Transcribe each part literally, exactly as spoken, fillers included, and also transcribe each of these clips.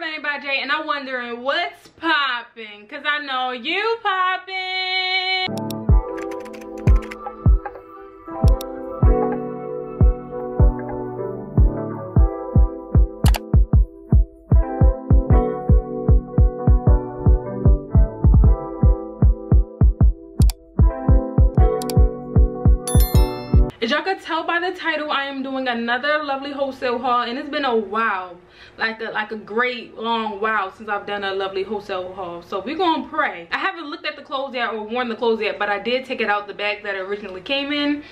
Curve by Jay, and I'm wondering what's popping, because I know you popping. As y'all could tell by the title, I am doing another Lovely Wholesale haul, and it's been a while, like a like a great long while since I've done a Lovely Wholesale haul. So we're gonna pray. I haven't looked at the clothes yet or worn the clothes yet, but I did take it out the bag that it originally came in,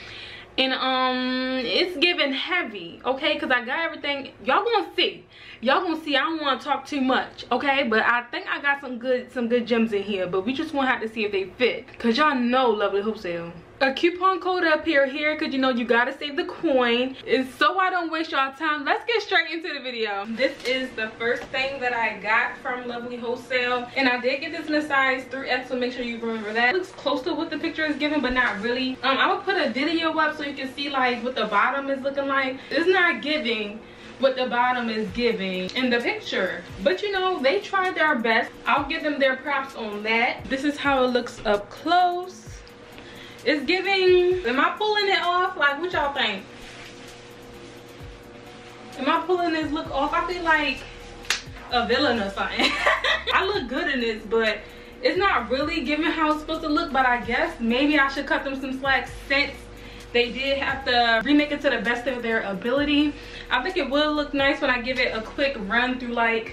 and um, it's giving heavy, okay? Because I got everything. Y'all gonna see. Y'all gonna see. I don't want to talk too much, okay? But I think I got some good some good gems in here, but we just gonna have to see if they fit, cause y'all know Lovely Wholesale. A coupon code up here here because you know you gotta save the coin. And so I don't waste y'all time, let's get straight into the video. This is the first thing that I got from Lovely Wholesale, and I did get this in a size three X, so make sure you remember that. It looks close to what the picture is giving, but not really. um I would put a video up so you can see like what the bottom is looking like. It's not giving what the bottom is giving in the picture, but you know, they tried their best. I'll give them their props on that. This is how it looks up close. It's giving, am I pulling it off? Like, what y'all think? Am I pulling this look off? I feel like a villain or something. I look good in this, but it's not really giving how it's supposed to look. But I guess maybe I should cut them some slack since they did have to remake it to the best of their ability. I think it will look nice when I give it a quick run through like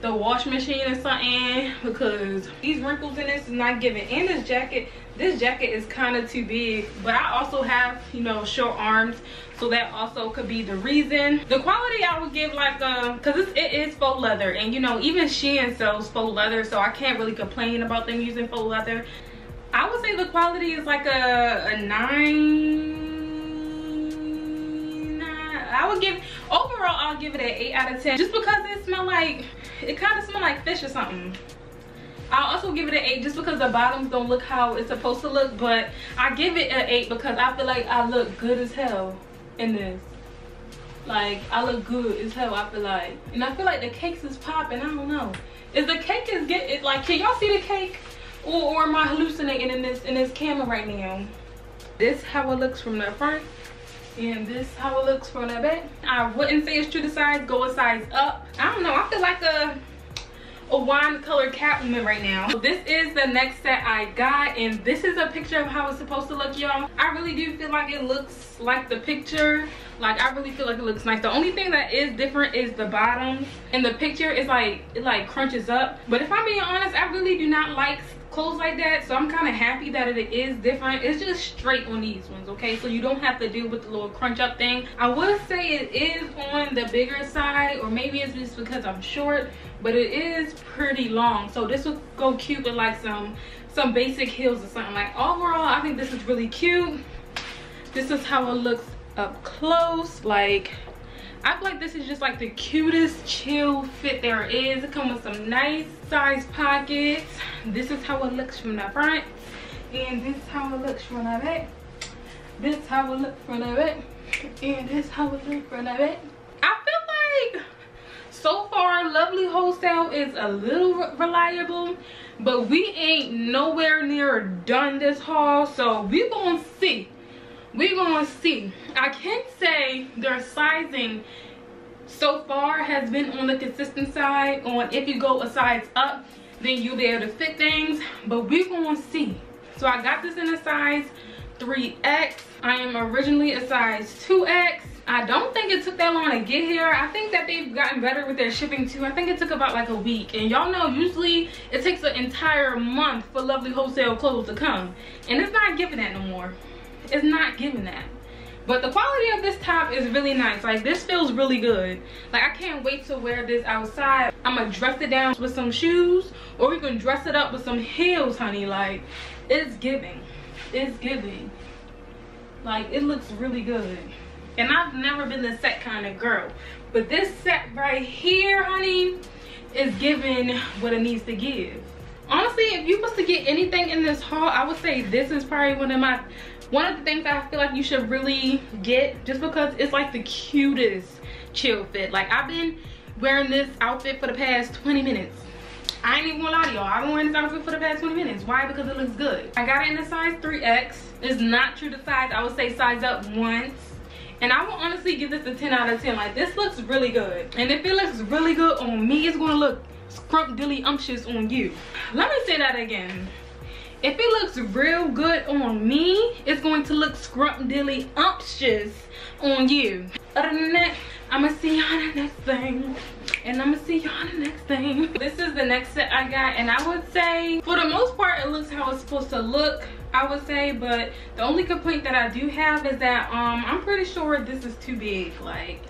the wash machine or something, because these wrinkles in this is not giving. And this jacket, this jacket is kind of too big, but I also have, you know, short arms, so that also could be the reason. The quality I would give like um because it is faux leather, and you know, even Shein sells faux leather, so I can't really complain about them using faux leather. I would say the quality is like a, a nine, nine. I would give overall, I'll give it an eight out of ten, just because it smell like, it kind of smell like fish or something. I'll also give it an eight just because the bottoms don't look how it's supposed to look, but I give it an eight because I feel like I look good as hell in this. Like, I look good as hell, I feel like. And I feel like the cakes is popping, I don't know. Is the cake is getting, like, can y'all see the cake? Or, or am I hallucinating in this, in this camera right now? This how it looks from the front, and this how it looks from the back. I wouldn't say it's true to size, go a size up. I don't know, I feel like a... a wine colored Catwoman right now. So this is the next set I got, and this is a picture of how it's supposed to look, y'all. I really do feel like it looks like the picture. Like, I really feel like it looks nice. The only thing that is different is the bottom. In the picture, it's like, it like crunches up. But if I'm being honest, I really do not like clothes like that, so I'm kind of happy that it is different. It's just straight on these ones, okay? So you don't have to deal with the little crunch up thing. I would say it is on the bigger side, or maybe it's just because I'm short, but it is pretty long, so this would go cute with like some some basic heels or something. Like, overall, I think this is really cute. This is how it looks up close. Like, I feel like this is just like the cutest chill fit there is. It comes with some nice size pockets. This is how it looks from the front, and this is how it looks from the back. This is how it looks from the back, and this is how it looks from the back. I feel like so far Lovely Wholesale is a little reliable, but we ain't nowhere near done this haul, so we gonna see. We're gonna see. I can say their sizing so far has been on the consistent side. On if you go a size up, then you'll be able to fit things, but we're gonna see. So I got this in a size three X. I am originally a size two X. I don't think it took that long to get here. I think that they've gotten better with their shipping too. I think it took about like a week. And y'all know usually it takes an entire month for Lovely Wholesale clothes to come. And it's not giving that no more. It's not giving that. But the quality of this top is really nice. Like, this feels really good. Like, I can't wait to wear this outside. I'm gonna dress it down with some shoes, or we can dress it up with some heels, honey. Like, it's giving. It's giving. Like, it looks really good. And I've never been the set kind of girl, but this set right here, honey, is giving what it needs to give. Honestly, if you was to get anything in this haul, I would say this is probably one of my one of the things that I feel like you should really get, just because it's like the cutest chill fit. Like, I've been wearing this outfit for the past twenty minutes. I ain't even gonna lie to y'all, I've been wearing this outfit for the past twenty minutes. Why? Because it looks good. I got it in a size three X. It's not true to size. I would say size up once. And I will honestly give this a ten out of ten. Like, this looks really good. And if it looks really good on me, it's gonna look scrump-dilly-umptious on you. Let me say that again. If it looks real good on me, it's going to look scrump-dilly-umptious on you. Other than that, I'ma see y'all in the next thing. And I'ma see y'all in the next thing. This is the next set I got. And I would say, for the most part, it looks how it's supposed to look, I would say. But the only complaint that I do have is that um, I'm pretty sure this is too big. Like,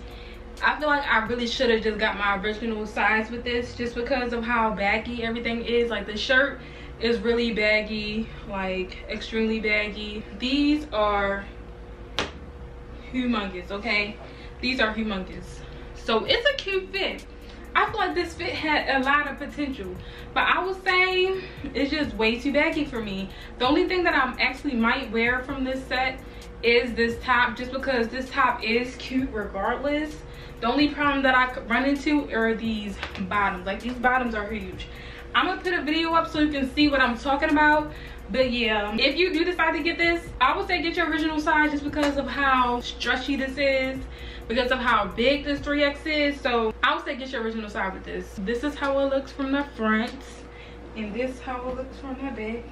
I feel like I really should have just got my original size with this, just because of how baggy everything is. Like, the shirt is really baggy, like extremely baggy. These are humongous, okay? These are humongous. So it's a cute fit. I feel like this fit had a lot of potential, but I would say it's just way too baggy for me. The only thing that I actually might wear from this set is this top, just because this top is cute regardless. The only problem that I could run into are these bottoms. Like, these bottoms are huge. I'm gonna put a video up so you can see what I'm talking about. But yeah, if you do decide to get this, I would say get your original size, just because of how stretchy this is, because of how big this three X is. So I would say get your original size with this. This is how it looks from the front, and this how it looks from the back.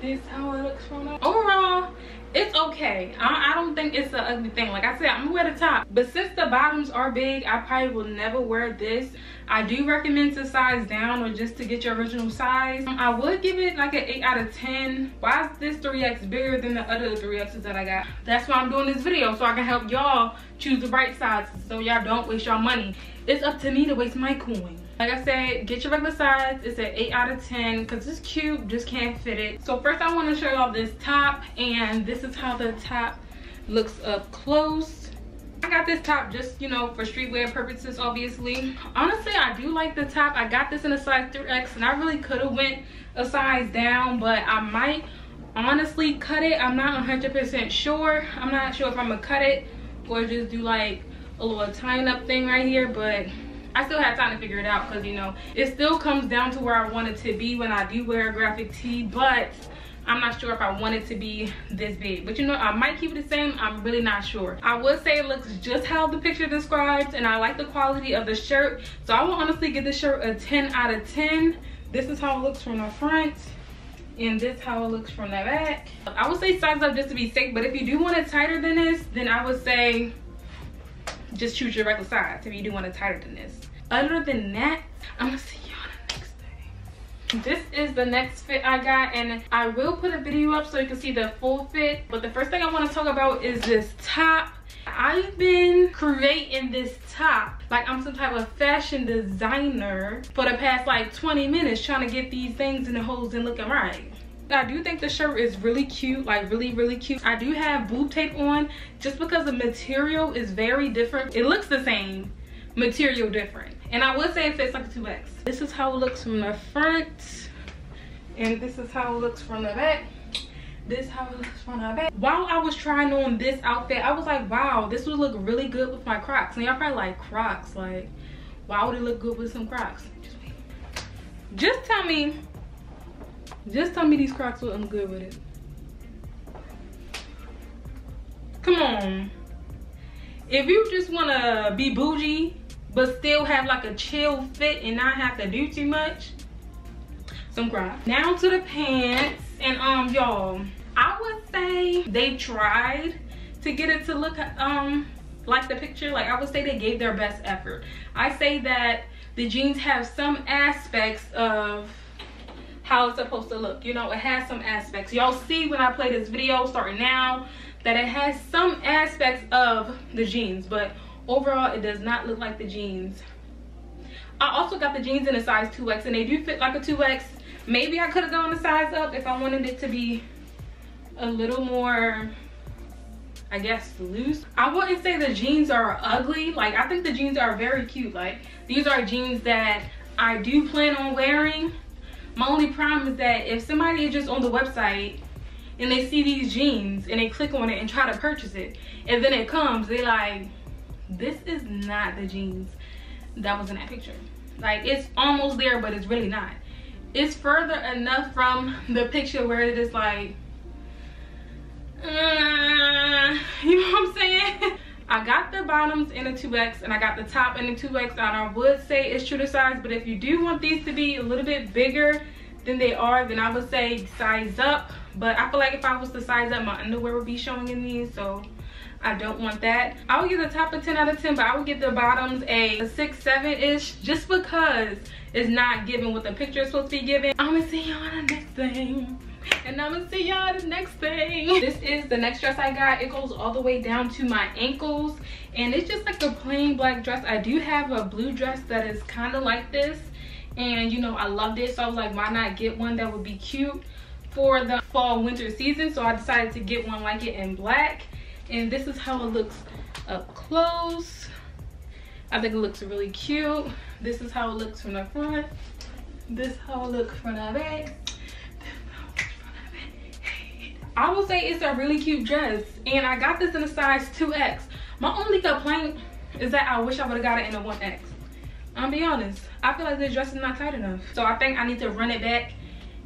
This how it looks from the overall. It's okay. I, I don't think it's an ugly thing. Like I said, I'm gonna wear the top. But since the bottoms are big, I probably will never wear this. I do recommend to size down, or just to get your original size. Um, I would give it like an eight out of ten. Why is this three X bigger than the other three X's that I got? That's why I'm doing this video, so I can help y'all choose the right sizes, so y'all don't waste y'all money. It's up to me to waste my coin. Like I said, get your regular size. It's an eight out of ten because it's cute, just can't fit it. So first I want to show y'all this top, and this is how the top looks up close. I got this top just, you know, for streetwear purposes, obviously. Honestly, I do like the top. I got this in a size three X, and I really could have went a size down, but I might honestly cut it. I'm not one hundred percent sure. I'm not sure if I'm gonna cut it or just do like a little tying up thing right here, but I still have time to figure it out, because, you know, it still comes down to where I want it to be when I do wear a graphic tee. But I'm not sure if I want it to be this big. But, you know, I might keep it the same. I'm really not sure. I would say it looks just how the picture describes, and I like the quality of the shirt. So I will honestly give this shirt a ten out of ten. This is how it looks from the front, and this how it looks from the back. I would say size up just to be safe, but if you do want it tighter than this, then I would say just choose your regular size if you do want it tighter than this. Other than that, I'm gonna see y'all the next day. This is the next fit I got, and I will put a video up so you can see the full fit. But the first thing I want to talk about is this top. I've been creating this top like I'm some type of fashion designer for the past like twenty minutes, trying to get these things in the holes and looking right. I do think the shirt is really cute, like really really cute. I do have boob tape on just because the material is very different. It looks the same, material different. And I would say it fits like a two X. This is how it looks from the front, and this is how it looks from the back. This how it looks from the back. While I was trying on this outfit, I was like, wow, this would look really good with my Crocs. And y'all probably like, Crocs, like, why would it look good with some Crocs? Just wait. Just tell me, just tell me these Crocs would look good with it. Come on. If you just wanna be bougie, but still have like a chill fit and not have to do too much, some Crocs. Now to the pants, and um y'all, I would say they tried to get it to look um like the picture. Like, I would say they gave their best effort. I say that the jeans have some aspects of how it's supposed to look. You know, it has some aspects. Y'all see when I play this video starting now that it has some aspects of the jeans, but overall it does not look like the jeans. I also got the jeans in a size two X, and they do fit like a two X. Maybe I could have gone a size up if I wanted it to be a little more, I guess, loose. I wouldn't say the jeans are ugly. Like, I think the jeans are very cute. Like, these are jeans that I do plan on wearing. My only problem is that if somebody is just on the website and they see these jeans and they click on it and try to purchase it, and then it comes, they like, this is not the jeans that was in that picture. Like, it's almost there, but it's really not. It's further enough from the picture where it is like, uh, you know what I'm saying? I got the bottoms in a two X and I got the top in a two X, and I would say it's true to size, but if you do want these to be a little bit bigger than they are, then I would say size up. But I feel like if I was to size up, my underwear would be showing in these, so I don't want that. I would give the top a ten out of ten, but I would give the bottoms a, a six, seven-ish, just because it's not giving what the picture is supposed to be giving. I'm gonna see y'all the next thing. And I'm gonna see y'all the next thing. This is the next dress I got. It goes all the way down to my ankles, and it's just like a plain black dress. I do have a blue dress that is kind of like this, and you know, I loved it, so I was like, why not get one that would be cute for the fall winter season? So I decided to get one like it in black, and this is how it looks up close. I think it looks really cute. This is how it looks from the front. This is how it looks from the back. I will say it's a really cute dress, and I got this in a size two X. My only complaint is that I wish I would have got it in a one X. I'm be honest, I feel like this dress is not tight enough, so I think I need to run it back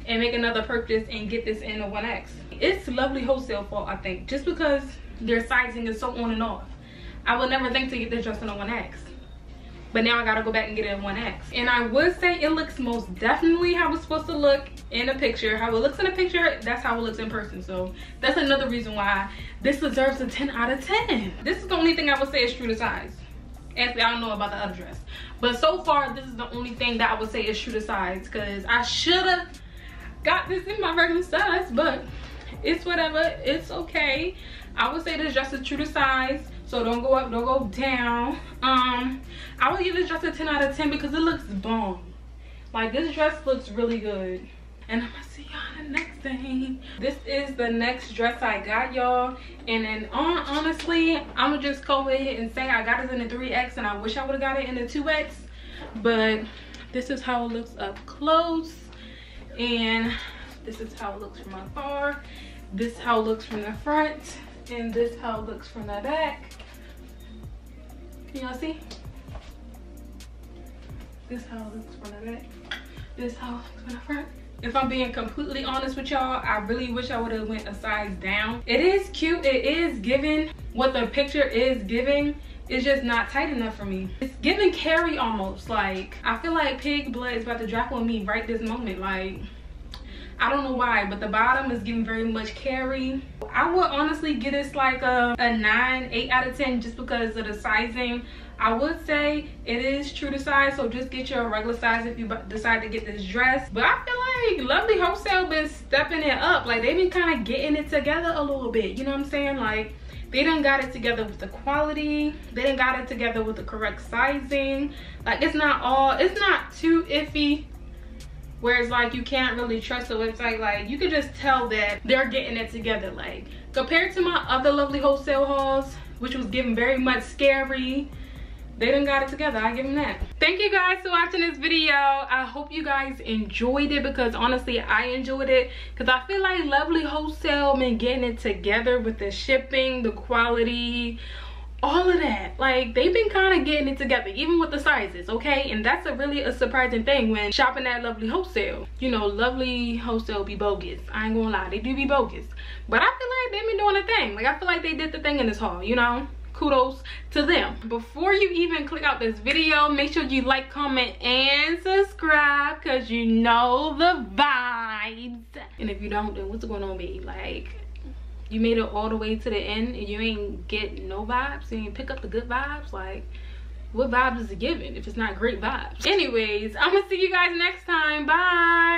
and make another purchase and get this in a one X. It's Lovely Wholesale fault, I think, just because their sizing is so on and off. I would never think to get this dress in a one X, but now I gotta go back and get it in one X. And I would say it looks most definitely how it's supposed to look in a picture. How it looks in a picture, that's how it looks in person. So that's another reason why this deserves a ten out of ten. This is the only thing I would say is true to size. Actually, I don't know about the other dress, but so far this is the only thing that I would say is true to size, because I should have got this in my regular size, but it's whatever, it's okay. I would say this dress is true to size, so don't go up, don't go down. um I would give this dress a ten out of ten because it looks bomb. Like, this dress looks really good. And I'm gonna see y'all the next thing. This is the next dress I got, y'all. And then on, honestly, I'm gonna just go ahead and say I got this in a three X, and I wish I would have got it in a two X, but this is how it looks up close, and this is how it looks from afar. This is how it looks from the front, and this is how it looks from the back. Can y'all see? This is how it looks from the back. This is how it looks from the front. If I'm being completely honest with y'all, I really wish I would have went a size down. It is cute, it is giving what the picture is giving. It's just not tight enough for me. It's giving carry almost. Like, I feel like pig blood is about to drop on me right this moment. Like, I don't know why, but the bottom is giving very much carry. I would honestly give this like a, a nine, eight out of ten just because of the sizing. I would say it is true to size, so just get your regular size if you decide to get this dress. But I feel like Lovely Wholesale been stepping it up. Like, they've been kind of getting it together a little bit, you know what I'm saying? Like, they done got it together with the quality. They done got it together with the correct sizing. Like, it's not all, it's not too iffy. Whereas, like, you can't really trust the website. Like, you can just tell that they're getting it together. Like, compared to my other Lovely Wholesale hauls, which was giving very much scary, they done got it together. I give them that. Thank you guys for watching this video. I hope you guys enjoyed it, because honestly, I enjoyed it, because I feel like Lovely Wholesale been getting it together with the shipping, the quality, all of that. Like, they've been kind of getting it together, even with the sizes, okay? And that's a really a surprising thing when shopping at Lovely Wholesale. You know, Lovely Wholesale be bogus, I ain't gonna lie, they do be bogus, but I feel like they've been doing a thing. Like, I feel like they did the thing in this haul, you know? Kudos to them. Before you even click out this video, make sure you like, comment, and subscribe, because you know the vibes. And if you don't, then what's going on, babe? Like, you made it all the way to the end and you ain't get no vibes? You ain't pick up the good vibes? Like, what vibes is it giving if it's not great vibes? Anyways, I'm gonna see you guys next time. Bye.